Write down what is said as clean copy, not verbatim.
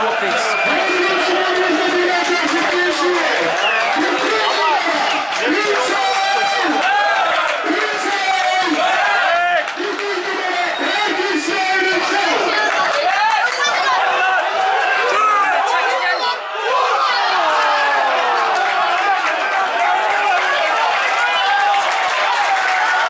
Philippines.